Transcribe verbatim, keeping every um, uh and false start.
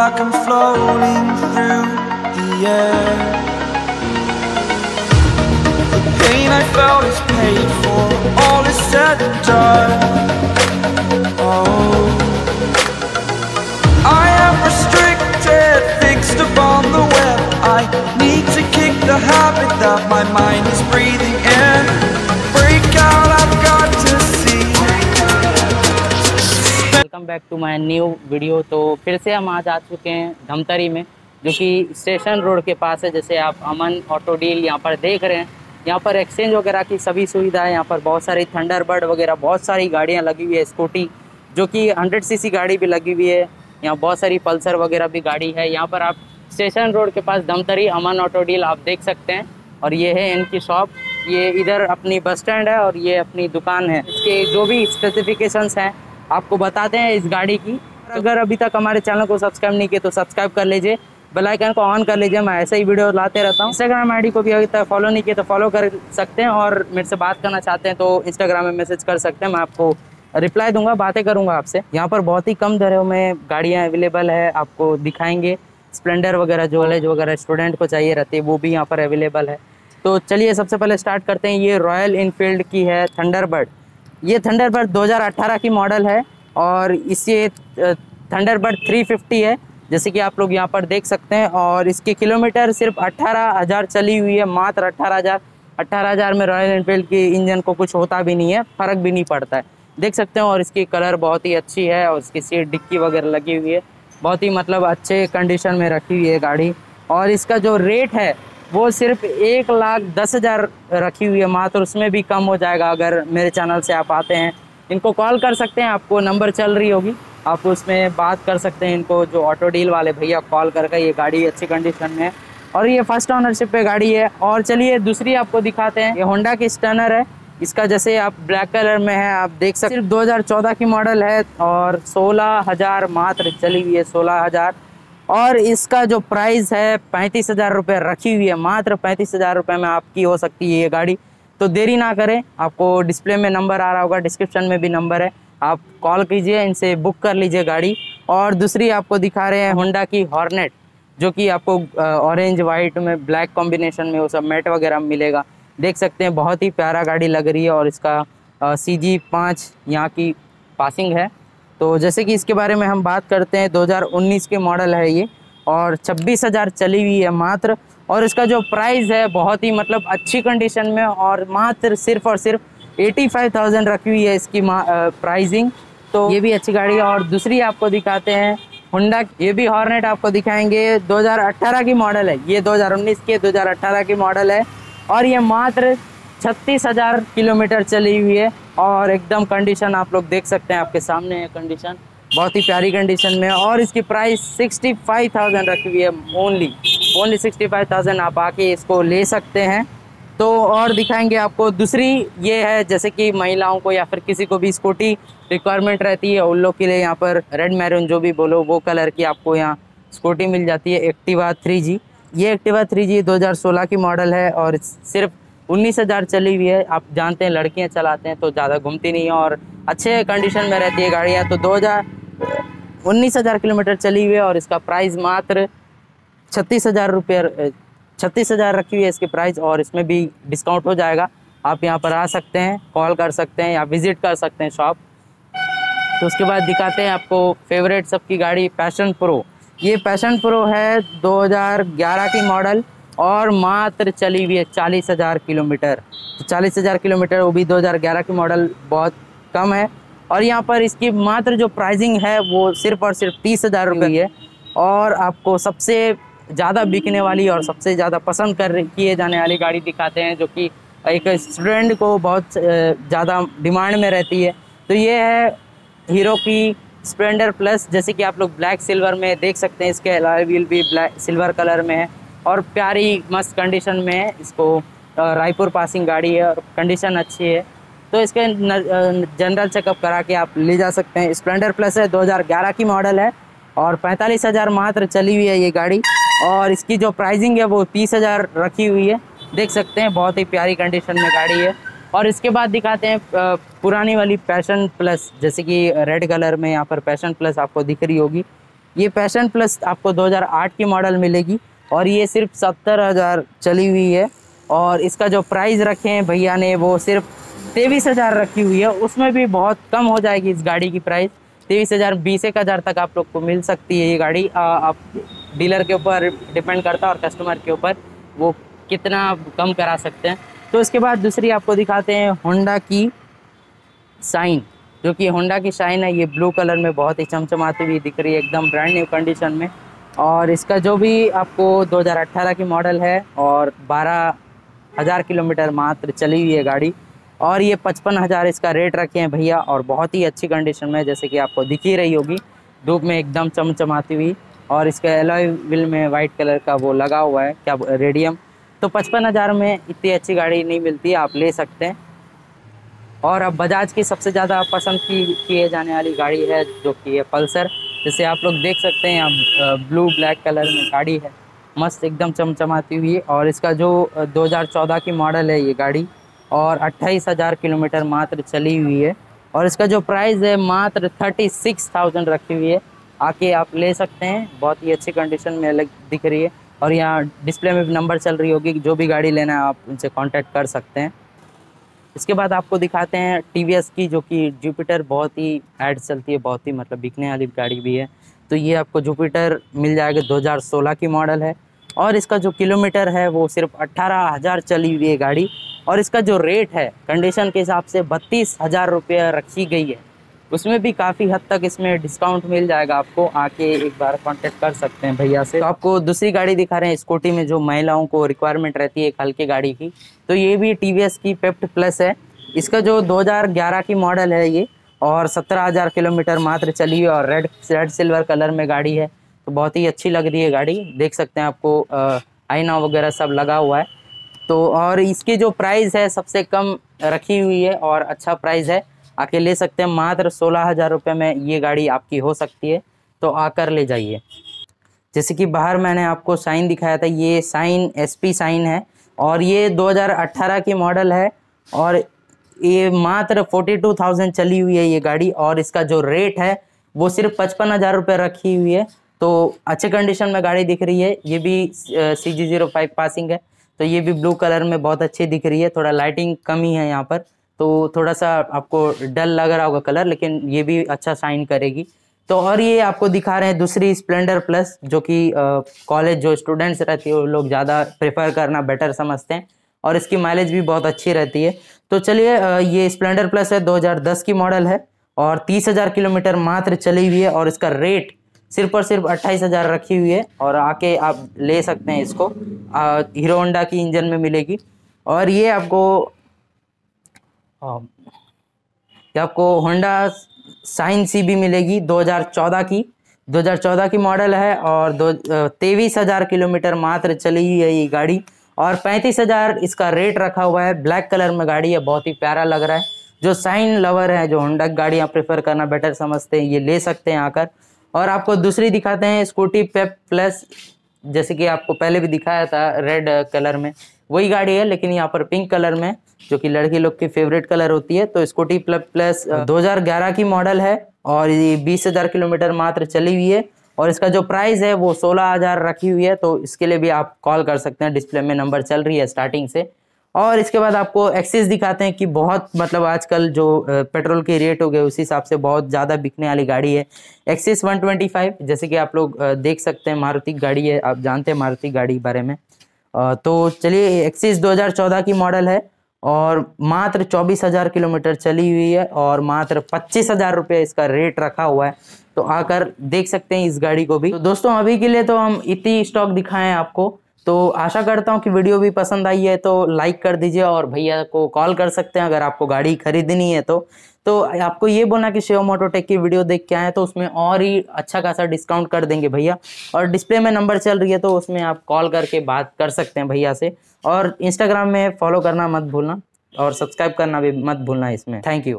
like I'm floating through the air. The pain I felt is paid for, all is said and done. Oh, I am restricted, fixed upon the web. I need to kick the habit that my mind is breathing in. Break out, I've got to see. Welcome back to my new video. तो फिर से हम आज आ चुके हैं धमतरी में, जो कि स्टेशन रोड के पास है। जैसे आप अमन ऑटो डील यहाँ पर देख रहे हैं, यहाँ पर एक्सचेंज वगैरह की सभी सुविधा है। यहाँ पर बहुत सारी थंडरबर्ड वगैरह बहुत सारी गाड़ियाँ लगी हुई है, स्कूटी जो कि हंड्रेड सी सी गाड़ी भी लगी हुई है। यहाँ बहुत सारी पल्सर वगैरह भी गाड़ी है। यहाँ पर आप स्टेशन रोड के पास धमतरी अमन ऑटो डील आप देख सकते हैं। और ये है इनकी शॉप, ये इधर अपनी बस स्टैंड है और ये अपनी दुकान है। इसके जो भी स्पेसिफिकेशंस हैं आपको बताते हैं इस गाड़ी की। अगर अभी तक हमारे चैनल को सब्सक्राइब नहीं किया तो सब्सक्राइब कर लीजिए, बेल आइकन को ऑन कर लीजिए। मैं ऐसे ही वीडियो लाते रहता हूँ। इंस्टाग्राम आईडी को भी अभी तक फॉलो नहीं किया तो फॉलो कर सकते हैं, और मेरे से बात करना चाहते हैं तो इंस्टाग्राम में मैसेज कर सकते हैं, मैं आपको रिप्लाई दूंगा, बातें करूंगा आपसे। यहाँ पर बहुत ही कम दरों में गाड़ियाँ अवेलेबल है, आपको दिखाएंगे। स्प्लेंडर वगैरह जो कॉलेज वगैरह स्टूडेंट को चाहिए रहती है वो भी यहाँ पर अवेलेबल है। तो चलिए सबसे पहले स्टार्ट करते हैं। ये रॉयल इनफील्ड की है थंडरबर्ड। ये थंडरबर्ड दो हज़ार अठारह की मॉडल है और इसे थंडरबर्ड तीन सौ पचास है, जैसे कि आप लोग यहाँ पर देख सकते हैं। और इसके किलोमीटर सिर्फ अट्ठारह हज़ार चली हुई है, मात्र अट्ठारह हज़ार। अट्ठारह हज़ार में रॉयल एनफील्ड की इंजन को कुछ होता भी नहीं है, फ़र्क भी नहीं पड़ता है, देख सकते हैं। और इसकी कलर बहुत ही अच्छी है और इसकी सीट डिक्की वगैरह लगी हुई है, बहुत ही मतलब अच्छे कंडीशन में रखी हुई है गाड़ी। और इसका जो रेट है वो सिर्फ एक लाख दस हज़ार रखी हुई है मात्र, उसमें भी कम हो जाएगा अगर मेरे चैनल से आप आते हैं। इनको कॉल कर सकते हैं, आपको नंबर चल रही होगी, आप उसमें बात कर सकते हैं। इनको जो ऑटो डील वाले भैया कॉल करके, ये गाड़ी अच्छी कंडीशन में है और ये फर्स्ट ऑनरशिप पे गाड़ी है। और चलिए दूसरी आपको दिखाते हैं। ये होंडा की स्टनर है, इसका जैसे आप ब्लैक कलर में है आप देख सकते हैं। सिर्फ दो हज़ार चौदह की मॉडल है और सोलह हज़ार मात्र चली हुई है, सोलह हज़ार। और इसका जो प्राइस है पैंतीस हज़ार रुपये रखी हुई है, मात्र पैंतीस हज़ार रुपये में आपकी हो सकती है ये गाड़ी। तो देरी ना करें, आपको डिस्प्ले में नंबर आ रहा होगा, डिस्क्रिप्शन में भी नंबर है, आप कॉल कीजिए, इनसे बुक कर लीजिए गाड़ी। और दूसरी आपको दिखा रहे हैं होंडा की हॉर्नेट, जो कि आपको ऑरेंज वाइट में ब्लैक कॉम्बिनेशन में वो सब मैट वगैरह मिलेगा, देख सकते हैं। बहुत ही प्यारा गाड़ी लग रही है और इसका सी जी पाँच यहाँ की पासिंग है। तो जैसे कि इसके बारे में हम बात करते हैं, दो हज़ार उन्नीस के मॉडल है ये और छब्बीस हज़ार चली हुई है मात्र। और इसका जो प्राइस है बहुत ही मतलब अच्छी कंडीशन में, और मात्र सिर्फ और सिर्फ पचासी हज़ार रखी हुई है इसकी प्राइसिंग। तो ये भी अच्छी गाड़ी है। और दूसरी आपको दिखाते हैं होंडा, ये भी हॉर्नेट आपको दिखाएंगे, दो हज़ार अठारह की मॉडल है ये, दो हज़ार उन्नीस के दो हज़ार अठारह की मॉडल है। और ये मात्र छत्तीस हज़ार किलोमीटर चली हुई है और एकदम कंडीशन आप लोग देख सकते हैं, आपके सामने है कंडीशन, बहुत ही प्यारी कंडीशन में। और इसकी प्राइस पैंसठ हज़ार रखी हुई है, ओनली ओनली पैंसठ हज़ार आप आके इसको ले सकते हैं। तो और दिखाएंगे आपको दूसरी ये है, जैसे कि महिलाओं को या फिर किसी को भी स्कूटी रिक्वायरमेंट रहती है उन लोग के लिए यहाँ पर रेड मैरून जो भी बोलो वो कलर की आपको यहाँ स्कूटी मिल जाती है। एक्टिवा थ्री जी, ये एक्टिवा थ्री जी दो हज़ार सोलह की मॉडल है और सिर्फ उन्नीस हज़ार चली हुई है। आप जानते हैं लड़कियां चलाते हैं तो ज़्यादा घूमती नहीं है और अच्छे कंडीशन में रहती है गाड़ियां। तो दो हज़ार उन्नीस हज़ार किलोमीटर चली हुई है और इसका प्राइस मात्र छत्तीस हज़ार रुपये छत्तीस हज़ार रखी हुई है इसकी प्राइस। और इसमें भी डिस्काउंट हो जाएगा, आप यहाँ पर आ सकते हैं, कॉल कर सकते हैं या विज़िट कर सकते हैं शॉप। तो उसके बाद दिखाते हैं आपको फेवरेट सबकी गाड़ी पैशन प्रो। ये पैशन प्रो है दो हज़ार ग्यारह की मॉडल और मात्र चली हुई है चालीस हज़ार किलोमीटर। तो चालीस हज़ार किलोमीटर, वो भी दो हज़ार ग्यारह की मॉडल, बहुत कम है। और यहाँ पर इसकी मात्र जो प्राइसिंग है वो सिर्फ और सिर्फ तीस हज़ार रुपये है। और आपको सबसे ज़्यादा बिकने वाली और सबसे ज़्यादा पसंद कर किए जाने वाली गाड़ी दिखाते हैं, जो कि एक स्टूडेंट को बहुत ज़्यादा डिमांड में रहती है। तो ये है हीरो की स्प्लेंडर प्लस, जैसे कि आप लोग ब्लैक सिल्वर में देख सकते हैं। इसके अलॉय व्हील भी ब्लैक सिल्वर कलर में है और प्यारी मस्त कंडीशन में है। इसको रायपुर पासिंग गाड़ी है और कंडीशन अच्छी है, तो इसके जनरल चेकअप करा के आप ले जा सकते हैं। स्प्लेंडर प्लस है, दो हज़ार ग्यारह की मॉडल है और पैंतालीस हज़ार मात्र चली हुई है ये गाड़ी। और इसकी जो प्राइसिंग है वो तीस हज़ार रखी हुई है, देख सकते हैं, बहुत ही प्यारी कंडीशन में गाड़ी है। और इसके बाद दिखाते हैं पुरानी वाली पैशन प्लस, जैसे कि रेड कलर में यहाँ पर पैशन प्लस आपको दिख रही होगी। ये पैशन प्लस आपको दो हज़ार आठ की मॉडल मिलेगी और ये सिर्फ सत्तर हज़ार चली हुई है और इसका जो प्राइस रखे हैं भैया ने वो सिर्फ तेईस हज़ार रखी हुई है। उसमें भी बहुत कम हो जाएगी इस गाड़ी की प्राइस, तेईस हज़ार बीस एक हज़ार तक आप लोग को मिल सकती है ये गाड़ी। आ, आप डीलर के ऊपर डिपेंड करता है और कस्टमर के ऊपर वो कितना कम करा सकते हैं। तो इसके बाद दूसरी आपको दिखाते हैं होंडा की शाइन, जो कि होंडा की शाइन है। ये ब्लू कलर में बहुत ही चमचमाती हुई दिख रही है, एकदम ब्रांड न्यू कंडीशन में। और इसका जो भी आपको दो हज़ार अठारह की मॉडल है और बारह हज़ार किलोमीटर मात्र चली हुई है गाड़ी और ये पचपन हज़ार इसका रेट रखे हैं भैया और बहुत ही अच्छी कंडीशन में, जैसे कि आपको दिख ही रही होगी धूप में एकदम चमचमाती हुई। और इसका एलॉय व्हील में वाइट कलर का वो लगा हुआ है क्या, रेडियम। तो पचपन हज़ार में इतनी अच्छी गाड़ी नहीं मिलती, आप ले सकते हैं। और अब बजाज की सबसे ज़्यादा पसंद की किए जाने वाली गाड़ी है जो कि है पल्सर, जिसे आप लोग देख सकते हैं। अब ब्लू ब्लैक कलर में गाड़ी है, मस्त एकदम चमचमाती हुई। और इसका जो दो हज़ार चौदह की मॉडल है ये गाड़ी और अट्ठाईस हज़ार किलोमीटर मात्र चली हुई है और इसका जो प्राइस है मात्र छत्तीस हज़ार रखी हुई है। आके आप ले सकते हैं, बहुत ही अच्छी कंडीशन में अलग दिख रही है। और यहाँ डिस्प्ले में भी नंबर चल रही होगी, जो भी गाड़ी लेना है आप उनसे कॉन्टैक्ट कर सकते हैं। इसके बाद आपको दिखाते हैं टीवीएस की, जो कि जुपिटर बहुत ही ऐड चलती है, बहुत ही मतलब बिकने वाली गाड़ी भी है। तो ये आपको जुपिटर मिल जाएगा, दो हज़ार सोलह की मॉडल है और इसका जो किलोमीटर है वो सिर्फ अट्ठारह हज़ार चली हुई है गाड़ी। और इसका जो रेट है कंडीशन के हिसाब से बत्तीस हज़ार रुपये रखी गई है, उसमें भी काफ़ी हद तक इसमें डिस्काउंट मिल जाएगा। आपको आके एक बार कांटेक्ट कर सकते हैं भैया से। तो आपको दूसरी गाड़ी दिखा रहे हैं स्कूटी में, जो महिलाओं को रिक्वायरमेंट रहती है एक हल्की गाड़ी की। तो ये भी टीवीएस की पेप्ट प्लस है, इसका जो दो हज़ार ग्यारह की मॉडल है ये और सत्रह हज़ार किलोमीटर मात्र चली हुई और रेड रेड सिल्वर कलर में गाड़ी है। तो बहुत ही अच्छी लग रही है गाड़ी, देख सकते हैं। आपको आईना वगैरह सब लगा हुआ है। तो और इसकी जो प्राइस है सबसे कम रखी हुई है और अच्छा प्राइस है, आके ले सकते हैं। मात्र सोलह हज़ार रुपये में ये गाड़ी आपकी हो सकती है, तो आकर ले जाइए। जैसे कि बाहर मैंने आपको शाइन दिखाया था, ये शाइन एसपी शाइन है और ये दो हज़ार अठारह की मॉडल है और ये मात्र बयालीस हज़ार चली हुई है ये गाड़ी। और इसका जो रेट है वो सिर्फ पचपन हज़ार रुपये रखी हुई है। तो अच्छे कंडीशन में गाड़ी दिख रही है। ये भी C G zero five passing है, तो ये भी ब्लू कलर में बहुत अच्छी दिख रही है। थोड़ा लाइटिंग कमी है यहाँ पर, तो थोड़ा सा आपको डल लग रहा होगा कलर, लेकिन ये भी अच्छा शाइन करेगी। तो और ये आपको दिखा रहे हैं दूसरी स्प्लेंडर प्लस, जो कि कॉलेज जो स्टूडेंट्स रहती है वो लोग ज़्यादा प्रेफर करना बेटर समझते हैं और इसकी माइलेज भी बहुत अच्छी रहती है। तो चलिए, ये स्प्लेंडर प्लस है, दो हज़ार दस की मॉडल है और तीस हज़ार किलोमीटर मात्र चली हुई है और इसका रेट सिर्फ और सिर्फ अट्ठाईस हज़ार रखी हुई है। और आके आप ले सकते हैं इसको, हीरो होंडा की इंजन में मिलेगी। और ये आपको ये आपको होंडा शाइन सी भी मिलेगी, दो हज़ार चौदह की दो हज़ार चौदह की मॉडल है और दो तेईस हज़ार किलोमीटर मात्र चली हुई है ये गाड़ी और पैंतीस हज़ार इसका रेट रखा हुआ है। ब्लैक कलर में गाड़ी है, बहुत ही प्यारा लग रहा है। जो शाइन लवर है, जो होंडा गाड़ियाँ प्रेफर करना बेटर समझते हैं, ये ले सकते हैं आकर। और आपको दूसरी दिखाते हैं स्कूटी पेप प्लस, जैसे कि आपको पहले भी दिखाया था, रेड कलर में वही गाड़ी है लेकिन यहाँ पर पिंक कलर में, जो कि लड़की लोग की फेवरेट कलर होती है। तो स्कूटी प्लस प्लस दो हज़ार ग्यारह की मॉडल है और ये बीस हज़ार किलोमीटर मात्र चली हुई है और इसका जो प्राइस है वो सोलह हज़ार रखी हुई है। तो इसके लिए भी आप कॉल कर सकते हैं, डिस्प्ले में नंबर चल रही है स्टार्टिंग से। और इसके बाद आपको एक्सिस दिखाते हैं कि बहुत मतलब आजकल जो पेट्रोल के रेट हो गए उस हिसाब से बहुत ज़्यादा बिकने वाली गाड़ी है एक्सिस वन ट्वेंटी फाइव। जैसे कि आप लोग देख सकते हैं, मारुति गाड़ी है, आप जानते हैं मारुति गाड़ी के बारे में। तो चलिए, एक्सिस दो हज़ार चौदह की मॉडल है और मात्र चौबीस हज़ार किलोमीटर चली हुई है और मात्र पच्चीस हज़ार रुपये इसका रेट रखा हुआ है। तो आकर देख सकते हैं इस गाड़ी को भी। तो दोस्तों, अभी के लिए तो हम इतनी स्टॉक दिखाएं आपको। तो आशा करता हूं कि वीडियो भी पसंद आई है, तो लाइक कर दीजिए और भैया को कॉल कर सकते हैं अगर आपको गाड़ी खरीदनी है। तो तो आपको ये बोलना कि शिवम मोटोटेक की वीडियो देख के आए, तो उसमें और ही अच्छा खासा डिस्काउंट कर देंगे भैया। और डिस्प्ले में नंबर चल रही है, तो उसमें आप कॉल करके बात कर सकते हैं भैया से। और इंस्टाग्राम में फॉलो करना मत भूलना और सब्सक्राइब करना भी मत भूलना इसमें। Thank you.